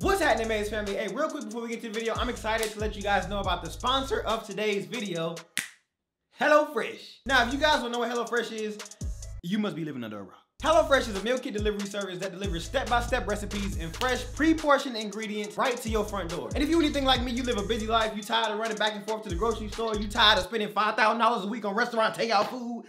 What's happening, Mayes family? Hey, real quick before we get to the video, I'm excited to let you guys know about the sponsor of today's video, HelloFresh. Now, if you guys don't know what HelloFresh is, you must be living under a rock. HelloFresh is a meal kit delivery service that delivers step-by-step recipes and fresh, pre-portioned ingredients right to your front door. And if you anything like me, you live a busy life, you tired of running back and forth to the grocery store, you tired of spending $5,000 a week on restaurant takeout food.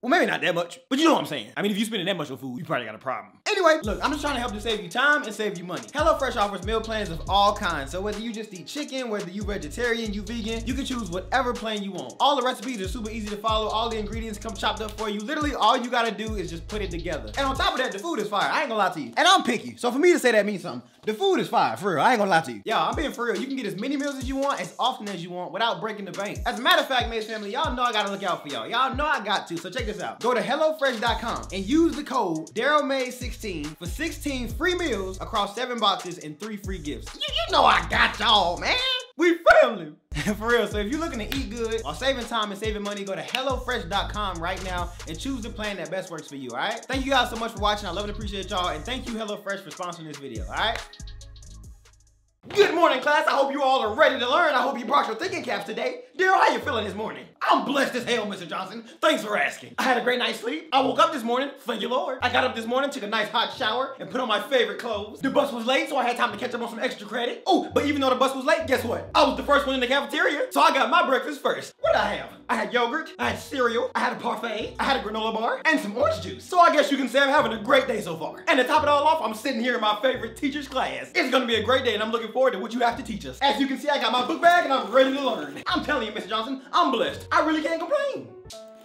Well, maybe not that much, but you know what I'm saying. I mean, if you're spending that much on food, you probably got a problem. Anyway, look, I'm just trying to help to save you time and save you money. HelloFresh offers meal plans of all kinds. So whether you just eat chicken, whether you vegetarian, you vegan, you can choose whatever plan you want. All the recipes are super easy to follow. All the ingredients come chopped up for you. Literally, all you gotta do is just put it together. And on top of that, the food is fire. I ain't gonna lie to you. And I'm picky, so for me to say that means something. The food is fire, for real. I ain't gonna lie to you. Y'all, I'm being for real. You can get as many meals as you want, as often as you want, without breaking the bank. As a matter of fact, Mayes family, y'all know I gotta look out for y'all. Y'all know I got to, so check this out. Go to HelloFresh.com and use the code DarrylMayes16 for 16 free meals across 7 boxes and 3 free gifts. You know I got y'all, man. We family. For real, so if you're looking to eat good or saving time and saving money, go to HelloFresh.com right now and choose the plan that best works for you, all right? Thank you guys so much for watching. I love and appreciate y'all. And thank you, HelloFresh, for sponsoring this video, all right? Good morning, class. I hope you all are ready to learn. I hope you brought your thinking caps today. Darryl, how you feeling this morning? I'm blessed as hell, Mr. Johnson. Thanks for asking. I had a great night's sleep. I woke up this morning, thank you, Lord. I got up this morning, took a nice hot shower, and put on my favorite clothes. The bus was late, so I had time to catch up on some extra credit. Oh, but even though the bus was late, guess what? I was the first one in the cafeteria, so I got my breakfast first. What did I have? I had yogurt, I had cereal, I had a parfait, I had a granola bar, and some orange juice. So I guess you can say I'm having a great day so far. And to top it all off, I'm sitting here in my favorite teacher's class. It's gonna be a great day, and I'm looking forward to what you have to teach us. As you can see, I got my book bag, and I'm ready to learn. I'm telling you, Mr. Johnson, I'm blessed. I really can't complain.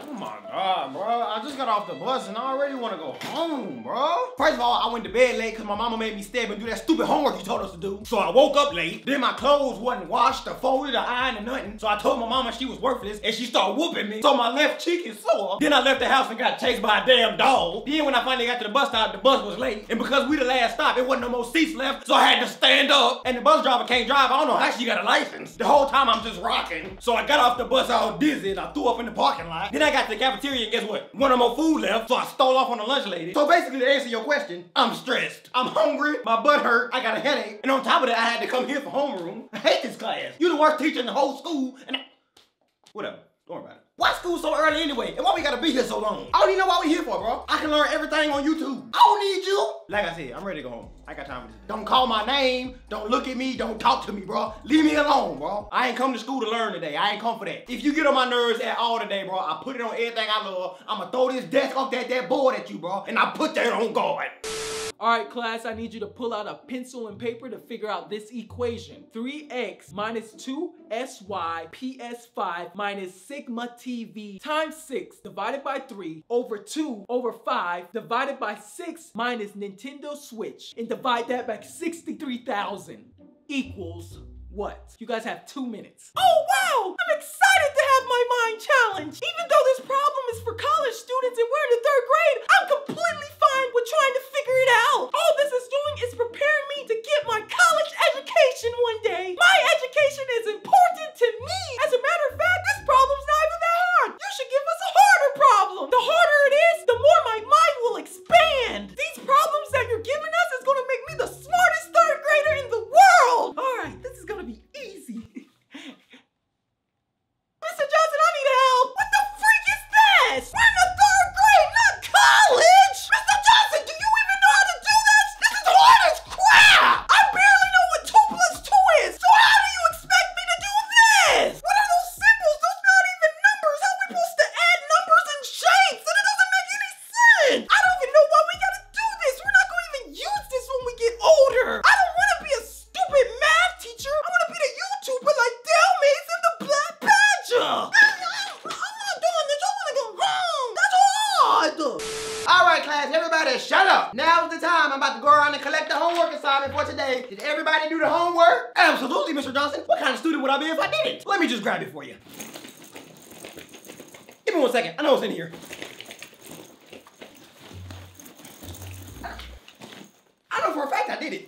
Oh my God, bro. I just got off the bus and I already want to go home, bro. First of all, I went to bed late because my mama made me stay up and do that stupid homework you told us to do. So I woke up late. Then my clothes wasn't washed or folded or ironed or nothing. So I told my mama she was worthless and she started whooping me. So my left cheek is sore. Then I left the house and got chased by a damn dog. Then when I finally got to the bus stop, the bus was late. And because we the last stop, it wasn't no more seats left. So I had to stand up. And the bus driver can't drive. I don't know how she got a license. The whole time I'm just rocking. So I got off the bus all dizzy and I threw up in the parking lot. Then I got to the cafeteria and guess what? One of my food left, so I stole off on the lunch lady. So basically, to answer your question, I'm stressed. I'm hungry, my butt hurt, I got a headache, and on top of that, I had to come here for homeroom. I hate this class. You're the worst teacher in the whole school, and whatever, don't worry about it. Why school so early anyway? And why we gotta be here so long? I don't even know what we here for, bro. I can learn everything on YouTube. I don't need you. Like I said, I'm ready to go home. I got time for this. Don't call my name. Don't look at me. Don't talk to me, bro. Leave me alone, bro. I ain't come to school to learn today. I ain't come for that. If you get on my nerves at all today, bro, I put it on everything I love. I'ma throw this desk off that board at you, bro. And I put that on guard. All right, class, I need you to pull out a pencil and paper to figure out this equation. 3x minus 2sy ps5 minus sigma tv times 6 divided by 3 over 2 over 5 divided by 6 minus Nintendo Switch and divide that by 63,000 equals what? You guys have 2 minutes. Oh, wow! I'm excited to have my mind challenged! Even though this problem is for college students and we're in the 3rd grade, I'm completely fine with trying to figure it out! All this is doing is preparing me to get my college education one day! My education is important to me! As a matter of fact, this problem's not even that hard! You should give us a harder problem! The harder it is, the more my mind will expand! These problems that you're giving us is gonna make me the smartest 3rd grader in the world! Alright, this is gonna be easy. Mr. Johnson, I need help! What the freak is this? We're in the 3rd grade, not college! Mr. Johnson, do you even know how to do this? This is hard as crap! I barely know what 2 plus 2 is, so how do you expect me to do this? What are those symbols? Those are not even numbers! How are we supposed to add numbers and shapes? And it doesn't make any sense! I don't even know why we gotta do this! We're not gonna even use this when we get older! I don't wanna be a stupid math teacher! I wanna be a YouTuber like Darryl Mayes and the Black Badger! I'm not doing this! I wanna go home! That's hard! Alright class, everybody shut up! Now's the time. I'm about to go around and collect the homework assignment for today. Did everybody do the homework? Absolutely, Mr. Johnson. What kind of student would I be if I didn't? Let me just grab it for you. Give me 1 second. I know it's in here. I know for a fact I did it.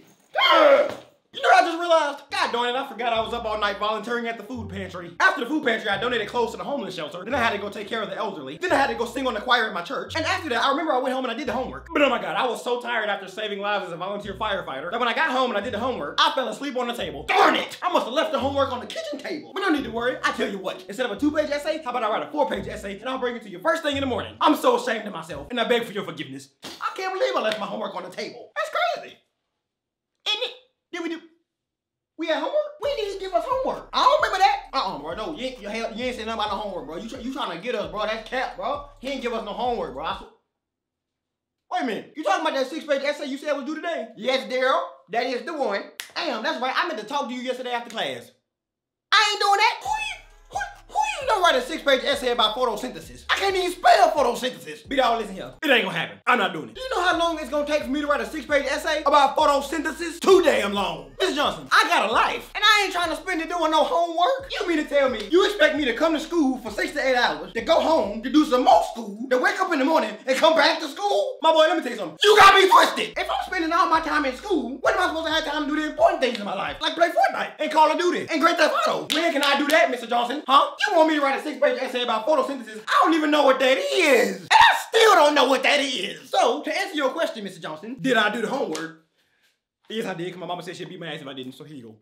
You know what I just realized? God God darn it, I forgot I was up all night volunteering at the food pantry. After the food pantry, I donated clothes to the homeless shelter. Then I had to go take care of the elderly. Then I had to go sing on the choir at my church. And after that, I remember I went home and I did the homework. But oh my God, I was so tired after saving lives as a volunteer firefighter that when I got home and I did the homework, I fell asleep on the table. Darn it! I must have left the homework on the kitchen table. But no need to worry. I tell you what, instead of a 2-page essay, how about I write a 4-page essay and I'll bring it to you first thing in the morning. I'm so ashamed of myself and I beg for your forgiveness. I can't believe I left my homework on the table. That's crazy. Isn't it? We had homework? We didn't give us homework. I don't remember that. Bro. No, you ain't saying nothing about no homework, bro. You trying to get us, bro. That's cap, bro. He ain't give us no homework, bro. Wait a minute. You talking about that 6-page essay you said was due today? Yes, Darryl. That is the one. Damn, that's right. I meant to talk to you yesterday after class. I ain't doing that. Who you know write a 6-page essay about photosynthesis? I can't even spell photosynthesis. Be all listen here. It ain't gonna happen. I'm not doing it. Do you know how long it's gonna take for me to write a 6-page essay about photosynthesis? Too damn long. Miss Johnson, I got a life, and I ain't trying to spend it doing no homework. You mean to tell me you expect me to come to school for 6 to 8 hours, to go home, to do some more school, to wake up in the morning and come back to school? My boy, let me tell you something. You got me twisted. If I'm spending all my time in school, when am I supposed to have time to do the important things in my life? Like play Fortnite and Call of Duty and Grand Theft Auto. When can I do that, Mr. Johnson? Huh? You want me to write a 6-page essay about photosynthesis? I don't even know what that is. And I still don't know what that is. So, to answer your question, Mr. Johnson, did I do the homework? Yes, I did, because my mama said she'd beat my ass if I didn't, so here you go.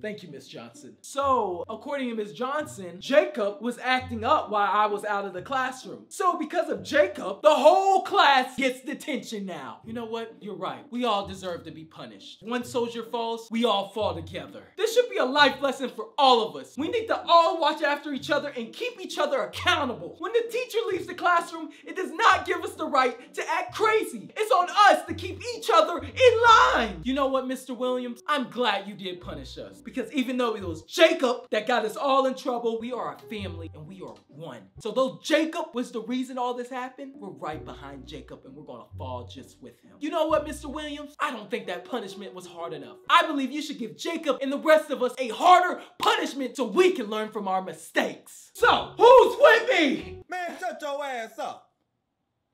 Thank you, Miss Johnson. So, according to Miss Johnson, Jacob was acting up while I was out of the classroom. So, because of Jacob, the whole class gets detention now. You know what? You're right. We all deserve to be punished. One soldier falls, we all fall together. This should be a life lesson for all of us. We need to all watch after each other and keep each other accountable. When the teacher leaves the classroom, it does not give us the right to act crazy. It's on us to keep each other in line. You know what, Mr. Williams? I'm glad you did punish us. Because even though it was Jacob that got us all in trouble, we are a family and we are one. So though Jacob was the reason all this happened, we're right behind Jacob and we're gonna fall just with him. You know what, Mr. Williams? I don't think that punishment was hard enough. I believe you should give Jacob and the rest of us a harder punishment so we can learn from our mistakes. So, who's with me? Man, shut your ass up.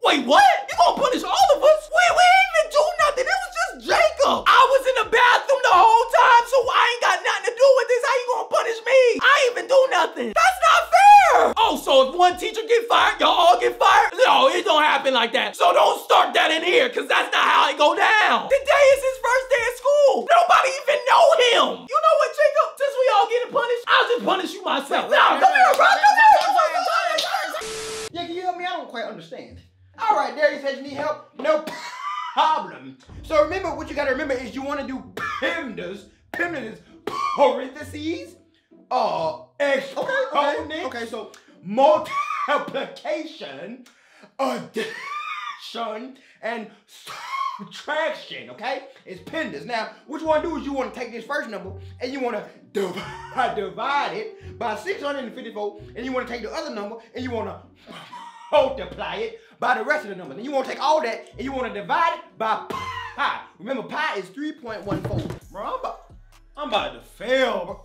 Wait, what? You gonna punish all of us? We didn't even do nothing. It was just Jacob. I was in the bathroom the whole time, so I ain't got nothing to do with this. How you gonna punish me? I ain't even do nothing. That's not fair. Oh, so if one teacher get fired, y'all all get fired? No, it don't happen like that. So don't start that in here, because that's not how it go down. Today is his first day at school. Nobody even know him. You know what, Jacob? Since we all getting punished, I'll just punish you myself. No, come here, bro. Come here. Yeah, can you help me? I don't quite understand. All right, Darryl said you need help. No problem. So remember, what you gotta remember is you wanna do PEMDAS. PEMDAS is parentheses. Okay, so multiplication, addition, and subtraction, okay? It's PEMDAS. Now, what you wanna do is you wanna take this first number and you wanna divide it by 654, and you wanna take the other number and you wanna multiply it by the rest of the numbers. And you want to take all that and you want to divide it by pi. Remember, pi is 3.14. Bro, I'm about to fail, bro.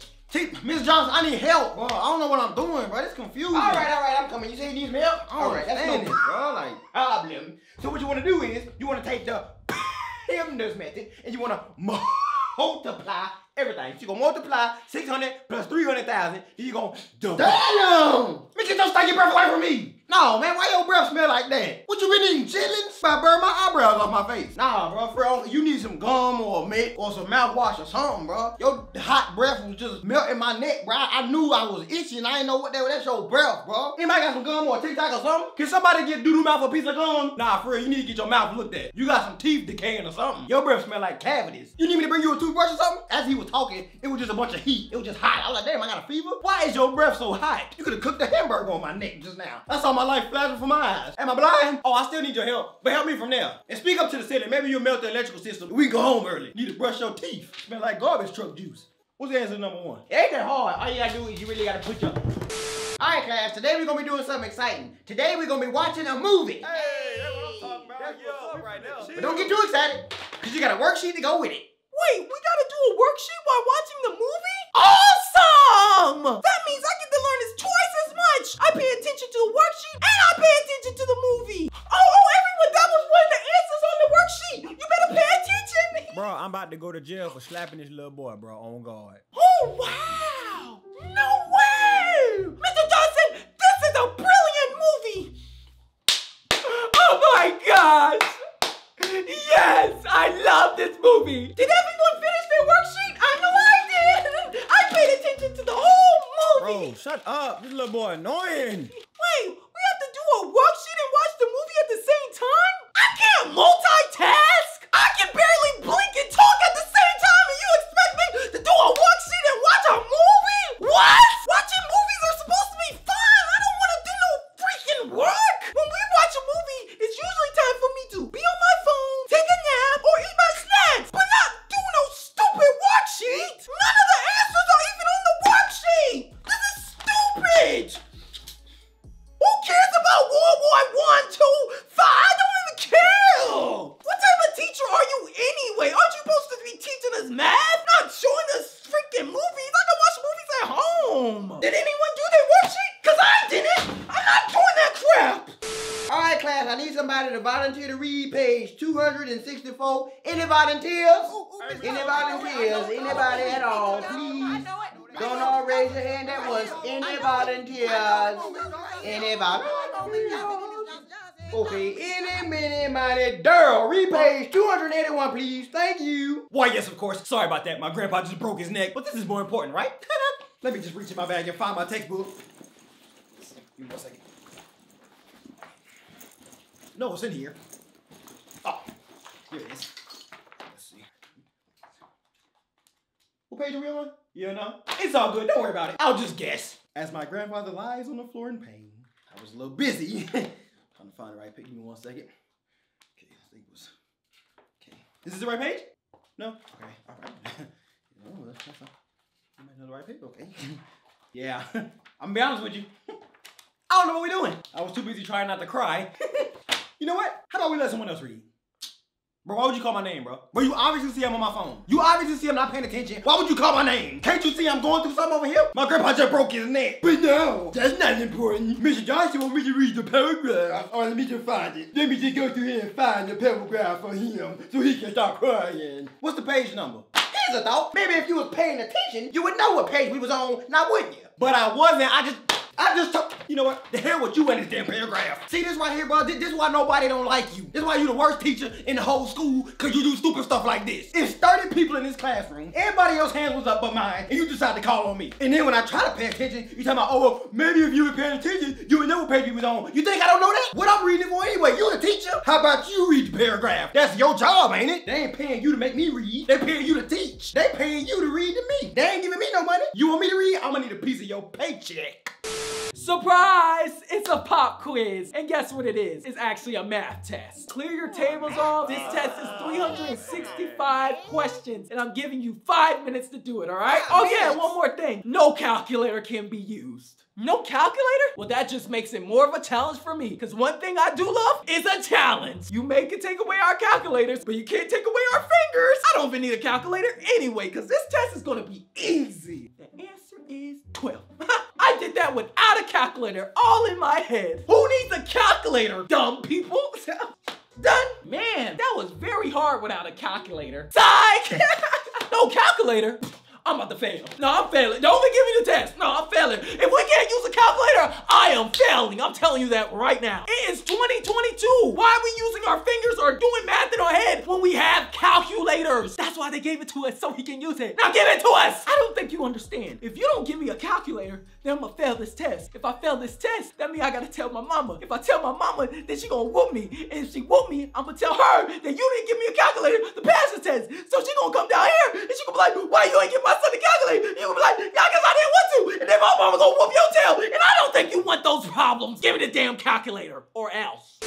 Miss Johnson, I need help, bro. I don't know what I'm doing, bro. It's confusing. All right, I'm coming. You say you need some help? All right, that's no bro. Like, problem. So what you want to do is you want to take the PEMDAS method and you want to multiply everything. So you're going to multiply 600 plus 300,000. Then you're going to double. Damn! Let me get those stinky breath away from me. No, man, why your breath smell like that? What you been eating, chitlins? I burned my eyebrows off my face. Nah, bro, for you need some gum or a mint or some mouthwash or something, bro. Your hot breath was just melting my neck, bro. I knew I was itching. I didn't know what that was. That's your breath, bro. Anybody got some gum or a Tic Tac or something? Can somebody get doo-doo mouth a piece of gum? Nah, for real, you need to get your mouth looked at. You got some teeth decaying or something. Your breath smell like cavities. You need me to bring you a toothbrush or something? As he was talking, it was just a bunch of heat. It was just hot. I was like, damn, I got a fever? Why is your breath so hot? You could have cooked a hamburger on my neck just now. That's all my life flashing from my eyes. Am I blind? Oh, I still need your help, but help me from there. And speak up to the ceiling. Maybe you'll melt the electrical system. We can go home early. Need to brush your teeth. Smell like garbage truck juice. What's the answer number one? It ain't that hard. All you gotta do is you really gotta put your... All right, class, today we're gonna be doing something exciting. Today we're gonna be watching a movie. Hey, that's what I'm talking about. That's what's up right now. But don't get too excited, because you got a worksheet to go with it. Wait, we gotta do a worksheet while watching the movie? Awesome! That means I get to learn this twice as much! I pay attention to the worksheet and I pay attention to the movie! Oh, everyone, that was one of the answers on the worksheet! You better pay attention! Bro, I'm I'm about to go to jail for slapping this little boy, bro. On guard. Oh, wow. No way. Mr. Johnson, this is a brilliant movie. Oh, my gosh. Yes, I love this movie. Did everyone finish their worksheet? I know I did. I paid attention to the whole movie. Bro, shut up. This little boy annoying. Wait. We have to do a worksheet and watch the movie at the same time? I can't multitask! I can barely blink and talk at the same time and you expect me to do a worksheet and watch a movie? What? Watching movies are supposed to be fun! I don't want to do no freaking work! When we watch a movie, it's usually time for me to be on my phone, take a nap, or eat my snacks, but not do no stupid worksheet! None of the answers are even on the worksheet! This is stupid! Who cares about World War I, II, V? I don't even care! What type of teacher are you anyway? Aren't you supposed to be teaching us math? Not showing us freaking movies. I can watch movies at home. Did anyone do their worksheet? Cause I didn't. I'm not doing that crap. All right, class, I need somebody to volunteer to read page 264. Any volunteers? Any volunteers? Anybody at all, please? Don't all raise your hand at once. Any volunteers? Anybody? Okay, any, many, mighty, Darryl, read page 281, please. Thank you. Why, yes, of course. Sorry about that. My grandpa just broke his neck, but this is more important, right? Let me just reach in my bag and find my textbook. Give me one second. No, it's in here. Oh, here it is. Let's see. What page are we on? You know? It's all good. Don't worry about it. I'll just guess. As my grandfather lies on the floor in pain, I was a little busy trying to find the right page. Give me one second. Okay, I think it was. Okay, is this the right page? No. Okay, all right. You might know the right page. Okay. Yeah, I'm gonna be honest with you. I don't know what we're doing. I was too busy trying not to cry. You know what? How about we let someone else read? Bro, why would you call my name, bro? Bro, you obviously see I'm on my phone. You obviously see I'm not paying attention. Why would you call my name? Can't you see I'm going through something over here? My grandpa just broke his neck. But no, that's not important. Mr. Johnson wants me to read the paragraph. Or let me just find it. Let me just go through here and find the paragraph for him so he can stop crying. What's the page number? Here's a thought. Maybe if you was paying attention, you would know what page we was on, now wouldn't you? But I wasn't. I just took, you know what? The hell with you in this damn paragraph. See this right here, bro? This is why nobody don't like you. This is why you the worst teacher in the whole school, cause you do stupid stuff like this. It's 30 people in this classroom. Everybody else's hands was up but mine, and you decided to call on me. And then when I try to pay attention, you talking about, oh, well, maybe if you were paying attention, you would know what page you was on. You think I don't know that? What I'm reading for anyway, you the teacher. How about you read the paragraph? That's your job, ain't it? They ain't paying you to make me read. They paying you to teach. They paying you to read to me. They ain't giving me no money. You want me to read? I'm gonna need a piece of your paycheck. Surprise! It's a pop quiz. And guess what it is? It's actually a math test. Clear your tables off. This test is 365 questions, and I'm giving you 5 minutes to do it, all right? Oh yeah, one more thing. No calculator can be used. No calculator? Well, that just makes it more of a challenge for me, because one thing I do love is a challenge. You may can take away our calculators, but you can't take away our fingers. I don't even need a calculator anyway, because this test is gonna be easy. The answer is 12. I did that without a calculator, all in my head. Who needs a calculator, dumb people? Done? Man, that was very hard without a calculator. Psych! No calculator? I'm about to fail. No, I'm failing. Don't even give me the test. No, I'm failing. If we can't use a calculator, I am failing. I'm telling you that right now. It is 2022. Why are we using our fingers or doing math in our head when we have calculators? That's why they gave it to us so we can use it. Now give it to us. I don't think you understand. If you don't give me a calculator, then I'm gonna fail this test. If I fail this test, that means I gotta tell my mama. If I tell my mama, then she gonna whoop me. And if she whoop me, I'm gonna tell her that you didn't give me a calculator to pass the test. So she gonna come down here and she gonna be like, why you ain't give my to calculate, you would be like, yeah, I guess I didn't want to, and then my mama gonna whoop your tail, and I don't think you want those problems. Give me the damn calculator, or else.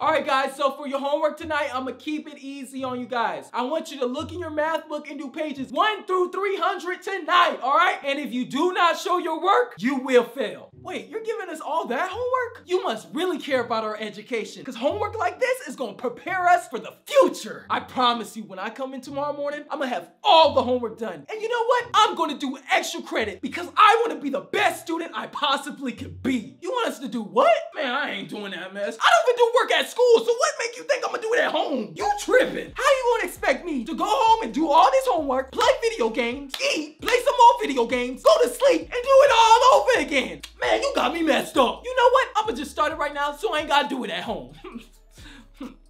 All right, guys, so for your homework tonight, I'm gonna keep it easy on you guys. I want you to look in your math book and do pages 1 through 300 tonight, all right? And if you do not show your work, you will fail. Wait, you're giving us all that homework? You must really care about our education, because homework like this is gonna prepare us for the future. I promise you, when I come in tomorrow morning, I'm gonna have all the homework done. And you know what? I'm gonna do extra credit because I wanna be the best student I possibly could be. You want us to do what? Man, I ain't doing that mess. I don't even do work at school, so what make you think I'm gonna do it at home? You tripping. How you gonna expect me to go home and do all this homework, play video games, eat, play some more video games, go to sleep, and do it all over again? Man, you got me messed up. You know what? I'm gonna just start it right now, so I ain't gotta do it at home.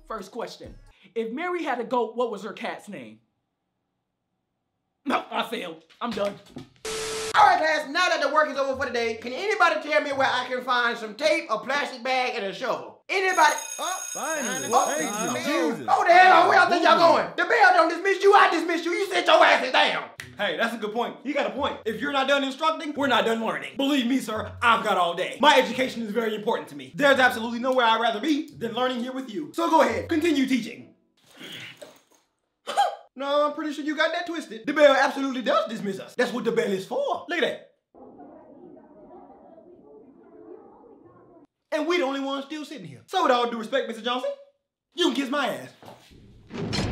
First question. If Mary had a goat, what was her cat's name? No, I failed. I'm done. All right, class, now that the work is over for today, can anybody tell me where I can find some tape, a plastic bag, and a shovel? Anybody? Thank you, Jesus. Oh, the hell, where y'all think y'all going? The bell don't dismiss you, I dismiss you. You sit your asses down. Hey, that's a good point. You got a point. If you're not done instructing, we're not done learning. Believe me, sir, I've got all day. My education is very important to me. There's absolutely nowhere I'd rather be than learning here with you. So go ahead, continue teaching. No, I'm pretty sure you got that twisted. The bell absolutely does dismiss us. That's what the bell is for. Look at that. And we the only ones still sitting here. So with all due respect, Mr. Johnson, you can kiss my ass.